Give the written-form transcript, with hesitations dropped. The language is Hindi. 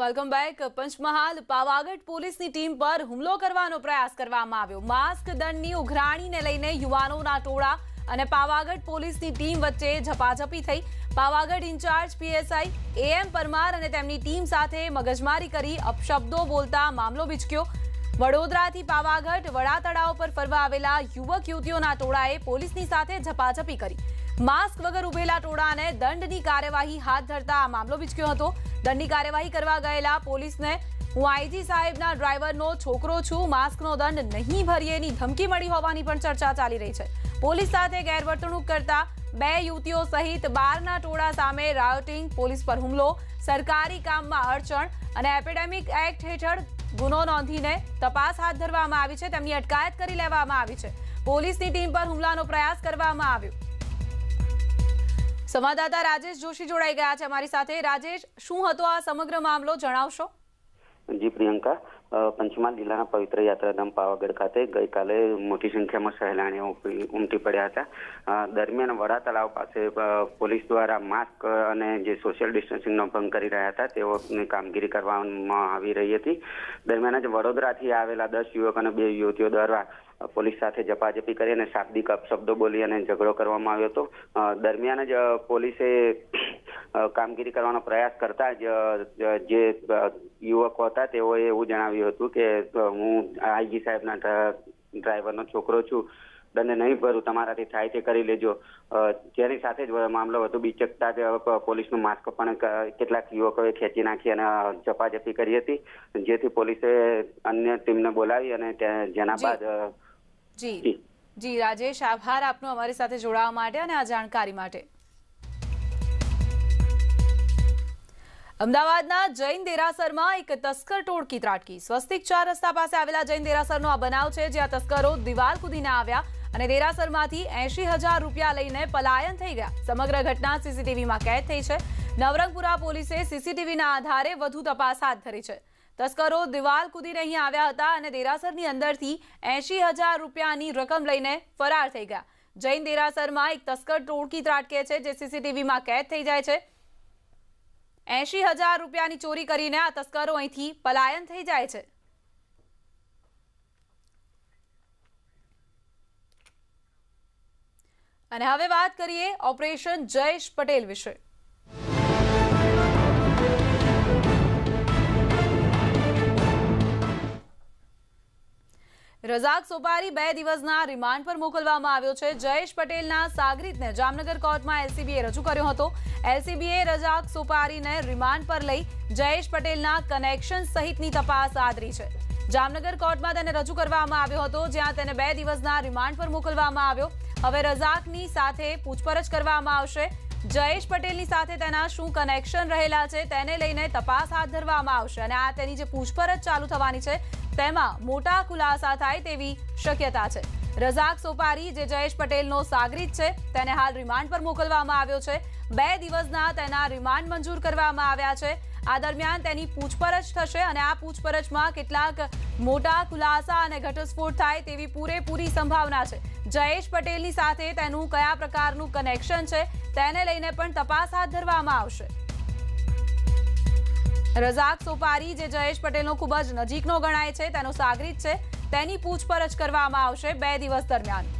Welcome back. પંચમહાલ પાવાગઢ પોલીસની ટીમ પર હુમલો કરવાનો પ્રયાસ કરવામાં આવ્યો. માસ્ક દંડની ઉઘરાણીને લઈને યુવાનોના ટોળા અને પાવાગઢ પોલીસની ટીમ વચ્ચે ઝપાઝપી થઈ. Pavagadh in charge PSI M Parmar અને તેમની ટીમ સાથે મગજમારી કરી અપશબ્દો બોલતા મામલો વિચક્યો. વડોદરાથી પાવાગઢ વડા તળાવ પર ફરવા આવેલા યુવક યુવતીઓના ટોળાએ પોલીસની સાથે ઝપાઝપી કરી. मास्क वगर उभेला टोळाने दंडनी कार्यवाही हाथ धरता आ मामलो विचक्यो हतो. दंडनी कार्यवाही करवा गयेला पोलीसने हुं आईजी साहेबना ड्राइवरनो छोकरो छुं, मास्कनो दंड नहीं भरीएनी धमकी मळी होवानी पण चर्चा चाली रही छे. पोलीस साथे गैरवर्तणूक करता बे युवतीओ सहित 12ना टोळा सामे रायोटिंग, पोलीस पर हुमलो, सरकारी काममां अडचण अने एपिडेमिक एक्ट हेठळ गुनो नोंधीने तपास हाथ धरवामां आवी छे. तेमनी अटकायत करी लेवामां आवी छे. पोलीसनी टीम पर हुमलानो प्रयास करवामां आव्यो. संवाददाता राजेश जोशी जोड़ाई गया है हमारी साथे. राजेश, शुं हतो आ समग्र मामलो, जणावशो? जी प्रियंका, पंचमहल जिल्लाना पवित्र यात्राधाम पावागढ़ खाते गई काले मोटी संख्या में सहेलाणी उमटी पड़ा था. दरमियान वड़ा तलाव पासे पुलिस द्वारा मास्क अने जे सोशियल डिस्टन्सिंग नो भंग करी रह्या हता तेओनी कामगीरी करवामां आवी रही थी. दरमियान ज वडोदराथी आवेला 10 युवक अने 2 युवतीओ द्वारा पुलिस साथे झपाझपी करी अने शाब्दिक अपशब्दो बोली अने झगड़ो करवामां आव्यो हतो. दरमियान ज पोलीसे कामगीरी करवानो प्रयास करता जे युवक होता तेओए एवुं जणाव्युं हतुं के हूँ आईजी साहेबना ड्राइवरनो छोकरो छुं, दंड नहीं भरूं, तमाराथी थाय ते करी लेजो. तेनी साथे ज मामलो हतो बीचकता पोलीसनो मास्क पण केटलाक युवकोए खेंची नाखी अने झपाझपी करी हती, जेथी पोलीसे अन्य टीमने बोलावी अने जेना बाद जी राजेश, आभार आपनो अमारी साथे जोड़ावा माटे अने आ जाणकारी माटे. अमदावादना जैन देरासर में एक तस्कर टोळकी त्राटकी. स्वस्तिक 4 रस्ता पासे आवेला जैन देरासरनो आ बनाव छे, ज्यां तस्करो दीवार कूदीने आव्या अने देरासरमांथी 80,000 रूपिया लईने पलायन थई गया. समग्र घटना सीसीटीवी में कैद थई छे. नवरंगपुरा पोलीसे सीसीटीवीना आधारे वधु तपास हाथ धरी छे. तस्करो दीवार कूदीने अहीं आव्या हता अने देरासरनी अंदरथी 80,000 रूपियानी रकम लईने फरार थई गया. जैन देरासरमां एक तस्कर टोळकी त्राटके छे, जे सीसीटीवीमां कैद थई जाय छे. 80,000 रूपियानी चोरी करीने आ तस्करो अहींथी पलायन थई जाय छे. अने हवे वात करीए ऑपरेशन जयेश पटेल विषय. रजाक सोपारी 2 दिवसना रिमांड पर मोकलवामां आव्यो छे. जयेश पटेलना सागरीतने जामनगर कोर्टमां एलसीबीए रजू कर्यो हतो. एलसीबीए रजाक सोपारीने रिमांड पर लई जयेश पटेलना कनेक्शन सहितनी तपास आदरी छे. जामनगर कोर्टमां तेने रजू करवामां आव्यो हतो, ज्यां तेने 2 दिवसना रिमांड पर मोकलवामां आव्यो. हवे रजाकनी साथे पूछपरछ करवामां आवशे. जयेश पटेलनी साथे तेना शुं कनेक्शन रहेला छे तेने लईने तपास हाथ धरवामां आवशे अने आ तेनी जे पूछपरछ चालू थवानी छे तेमां मोटा खुलासा थाय तेवी शक्यता छे. रजाक सोपारी जे जयेश पटेलनो सागरीत छे तेने हाल रिमांड पर मोकलवामां आव्यो छे. 2 दिवसना तेना रिमांड मंजूर करवामां आव्या छे. आ दरमियान तेनी पूछपरछ थशे अने आ पूछपरछमां केटलाक मोटा खुलासा अने घटस्फोट थाय तेवी पूरेपूरी संभावना छे. जयेश पटेलनी साथे तेनुं कया प्रकारनुं कनेक्शन छे तेने लईने पण तपास हाथ धरवामां आवशे. रजाक सोपारी जे जयेश पटेलनो खूब ज नजीकनो गणाय छे, तेनो सागरीत छे, तेनी पूछपरछ करवामां आवशे 2 दिवस दरमियान.